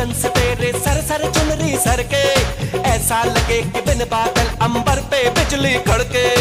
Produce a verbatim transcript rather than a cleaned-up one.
बदन से तेरे सर सर चुनरी सर के ऐसा लगे कि बिन बादल अंबर पे बिजली कड़के।